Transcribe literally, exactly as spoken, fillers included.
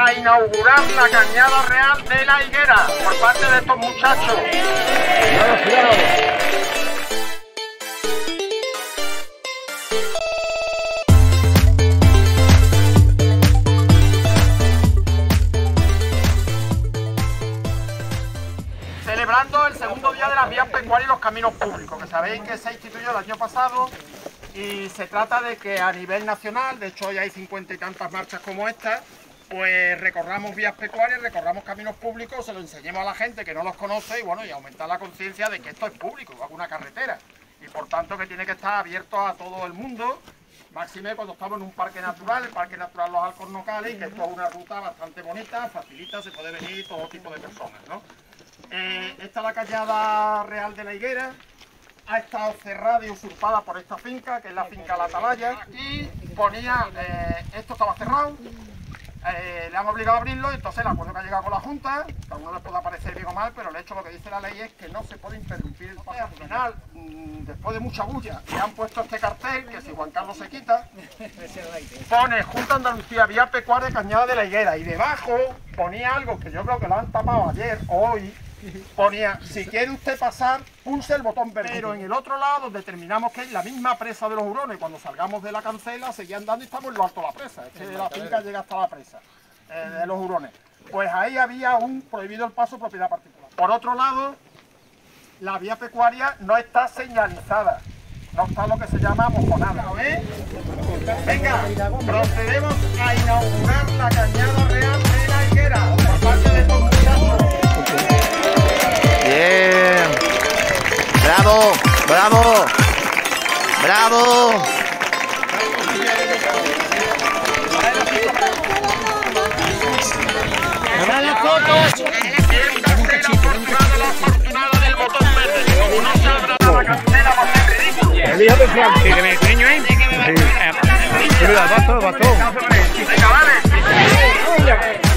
a inaugurar la Cañada Real de la Higuera por parte de estos muchachos. Celebrando el segundo día de las vías pecuarias y los caminos públicos, que sabéis que se instituyó el año pasado. Y se trata de que a nivel nacional, de hecho hoy hay cincuenta y tantas marchas como esta, pues recorramos vías pecuarias, recorramos caminos públicos, se lo enseñemos a la gente que no los conoce y bueno, y aumentar la conciencia de que esto es público, es una carretera y por tanto que tiene que estar abierto a todo el mundo, máxime cuando estamos en un parque natural, el Parque Natural Los Alcornocales, y que esto es una ruta bastante bonita, facilita, se puede venir todo tipo de personas, ¿no? Eh, esta es la Cañada Real de la Higuera. Ha estado cerrada y usurpada por esta finca, que es la finca La Atalaya, y ponía, eh, esto estaba cerrado, eh, le han obligado a abrirlo, entonces el acuerdo que ha llegado con la Junta, que a uno les puede parecer bien o mal, pero el hecho, lo que dice la ley es que no se puede interrumpir el paseo. Al final, mmm, después de mucha bulla, le han puesto este cartel, que si Juan Carlos se quita, pone Junta Andalucía, vía pecuaria, Cañada de la Higuera, y debajo ponía algo que yo creo que lo han tapado ayer o hoy, ponía, si quiere usted pasar, pulse el botón verde. Pero en el otro lado, donde terminamos, que es la misma presa de los Hurones, cuando salgamos de la cancela, seguía andando y estamos en lo alto de la presa. Es que de la finca llega hasta la presa eh, de los Hurones. Pues ahí había un prohibido el paso propiedad particular. Por otro lado, la vía pecuaria no está señalizada. No está lo que se llama mojonada. ¿Eh? Venga, procedemos a inaugurar la Cañada Real de la Higuera. Aparte de todo, ¡bravo! ¡Bravo! ¡Bravo! ¡Ahora las fotos! ¡Siéntase la afortunada, la afortunada del botón verde! ¡Como no se abra la cancela, va a ser ridículo! ¡El hijo de Juan! ¿Que me enseño, eh? Sí. ¡Bato, bato! ¡Venga, vale!